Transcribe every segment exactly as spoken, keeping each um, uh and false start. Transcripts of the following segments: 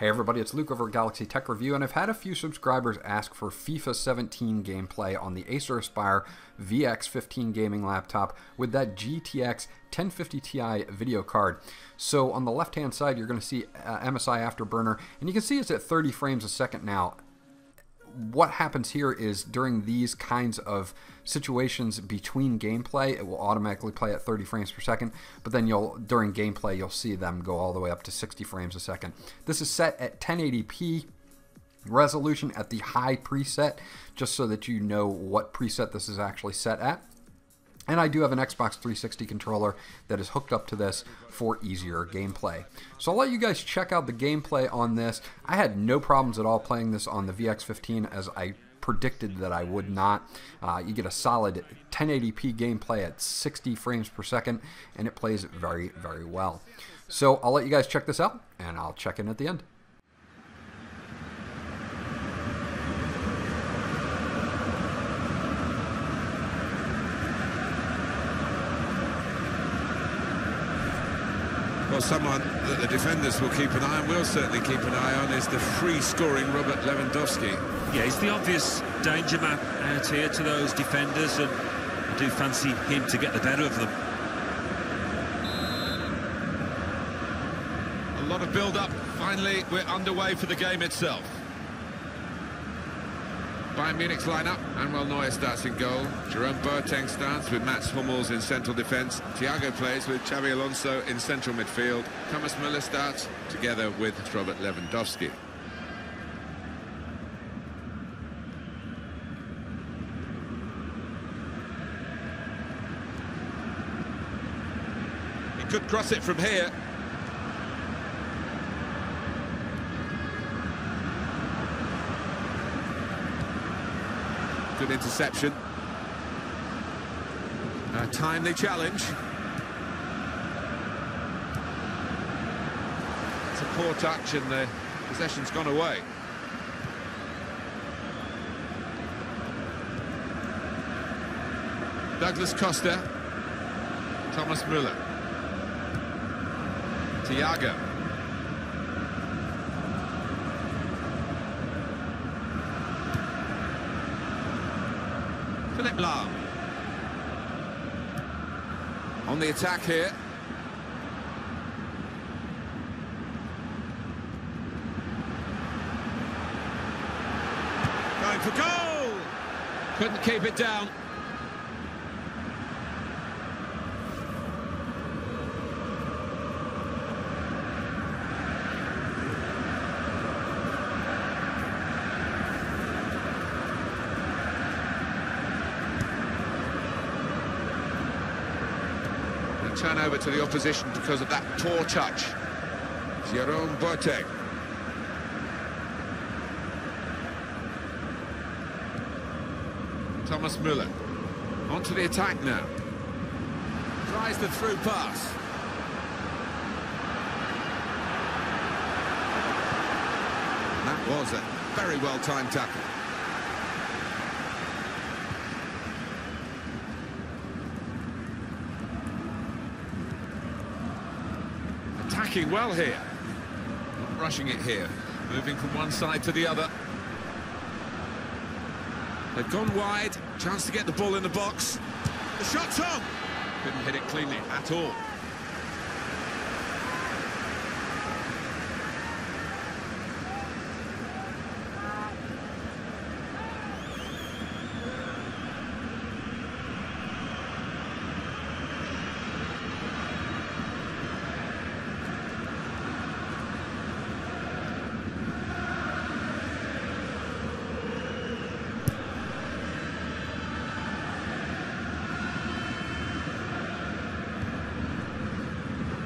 Hey everybody, it's Luke over at Galaxy Tech Review, and I've had a few subscribers ask for FIFA seventeen gameplay on the Acer Aspire V X fifteen gaming laptop with that G T X ten fifty T I video card. So on the left hand side you're going to see uh, M S I Afterburner, and you can see it's at thirty frames a second now. What happens here is during these kinds of situations between gameplay, it will automatically play at thirty frames per second, but then you'll during gameplay you'll see them go all the way up to sixty frames a second. This is set at ten eighty p resolution at the high preset, just so that you know what preset this is actually set at. And I do have an Xbox three sixty controller that is hooked up to this for easier gameplay. So I'll let you guys check out the gameplay on this. I had no problems at all playing this on the V X fifteen, as I predicted that I would not. Uh, you get a solid ten eighty p gameplay at sixty frames per second, and it plays very, very well. So I'll let you guys check this out, and I'll check in at the end. Well, someone that the defenders will keep an eye on, will certainly keep an eye on, is the free-scoring Robert Lewandowski. Yeah, he's the obvious danger man out here to those defenders, and I do fancy him to get the better of them. A lot of build-up. Finally, we're underway for the game itself. Bayern Munich's lineup: Manuel Neuer starts in goal, Jerome Boateng starts with Mats Hummels in central defence, Thiago plays with Xabi Alonso in central midfield, Thomas Müller starts together with Robert Lewandowski. He could cross it from here. Good interception. A timely challenge. It's a poor touch and the possession's gone away. Douglas Costa. Thomas Müller. Thiago. Philipp Lahm on the attack here. Going for goal! Couldn't keep it down. Turnover to the opposition because of that poor touch. Jerome Boateng. Thomas Müller. Onto the attack now. Tries the through pass. And that was a very well-timed tackle. Attacking well here, not rushing it here, moving from one side to the other. They've gone wide, chance to get the ball in the box. The shot's on! Couldn't hit it cleanly at all.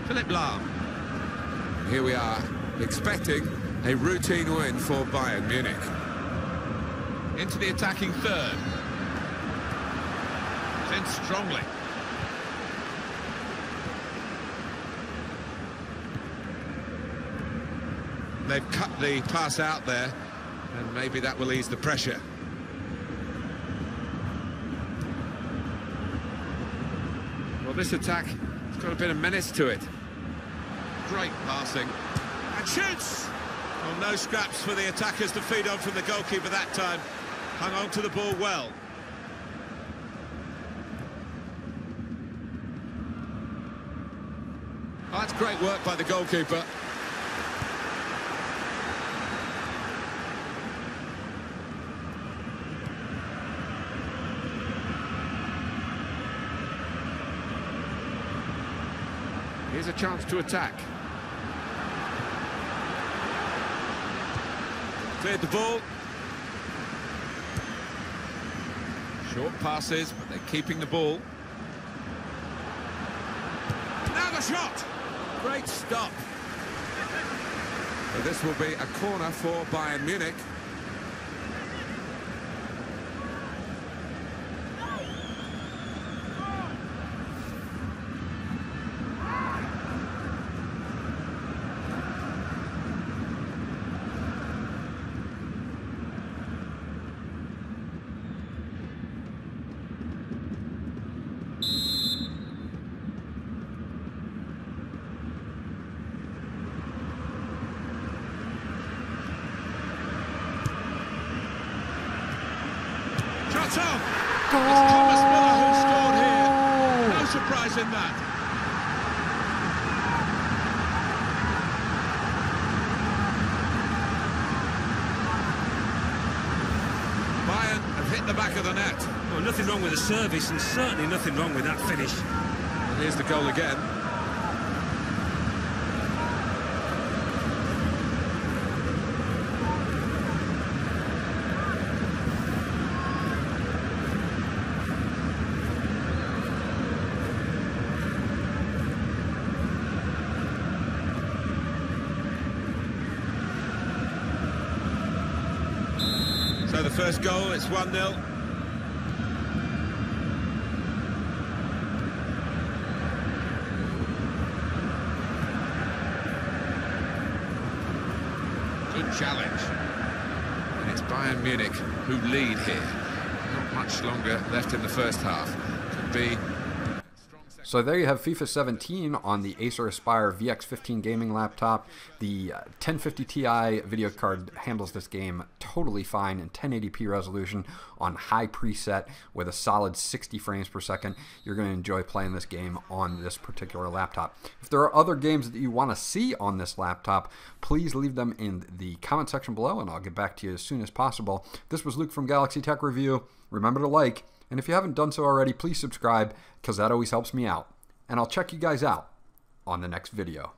Philipp Lahm. Here we are, expecting a routine win for Bayern Munich. Into the attacking third. It's in strongly. They've cut the pass out there, and maybe that will ease the pressure. Well, this attack has got a bit of menace to it. Great passing, and shoots! Well, no scraps for the attackers to feed on from the goalkeeper that time. Hung on to the ball well. Oh, that's great work by the goalkeeper. Here's a chance to attack. Cleared the ball. Short passes, but they're keeping the ball. Now the shot! Great stop. Well, this will be a corner for Bayern Munich. It's Thomas Müller who scored here. No surprise in that. Bayern have hit the back of the net. Well, nothing wrong with the service and certainly nothing wrong with that finish. And here's the goal again. So the first goal, it's one nil. Good challenge. And it's Bayern Munich who lead here. Not much longer left in the first half. Could be. So there you have FIFA seventeen on the Acer Aspire V X fifteen gaming laptop. The ten fifty T I video card handles this game totally fine in ten eighty p resolution on high preset with a solid sixty frames per second. You're going to enjoy playing this game on this particular laptop. If there are other games that you want to see on this laptop, please leave them in the comment section below and I'll get back to you as soon as possible. This was Luke from Galaxy Tech Review. Remember to like. And if you haven't done so already, please subscribe because that always helps me out. And I'll check you guys out on the next video.